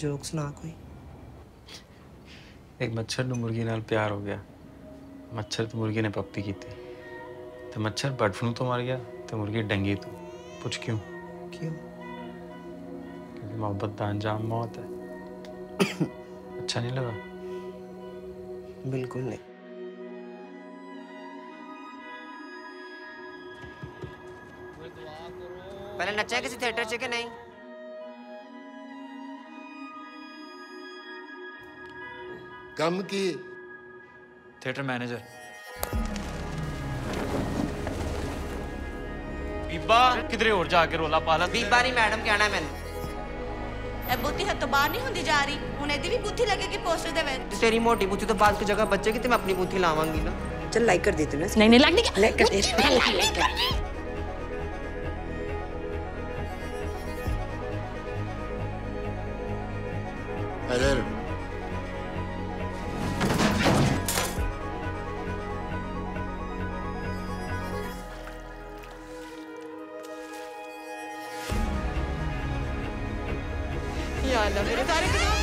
Jokes ना कोई। एक मच्छर नू मुर्गी नाल प्यार हो गया, मच्छर तो मुर्गी ने पप्पी की थी। तो मच्छर बर्ड फ्लू तो मर गया, तो मुर्गी डंगी। तो पूछ क्यों? क्यों? क्योंकि मोहब्बत का अंजाम मौत है। अच्छा नहीं लगा? बिल्कुल नहीं। पहले नचा है किसी थिएटर च के नहीं? कम की थिएटर मैनेजर बीबा किधरे और जाके रोला पाला। बीबा नहीं मैडम कहना मैंने। बुद्धि है तो बाहर नहीं होती जा रही, उन्हें भी बुद्धि लगेगी पोस्टर दे वे। तेरी मोटी बुद्धि तो बाल की जगह बचेगी, तो मैं अपनी बुद्धि लावांगी ना। चल लाइक कर देते ना। नहीं नहीं लाइक नहीं, लाइक कर दे। अरे मेरे सारे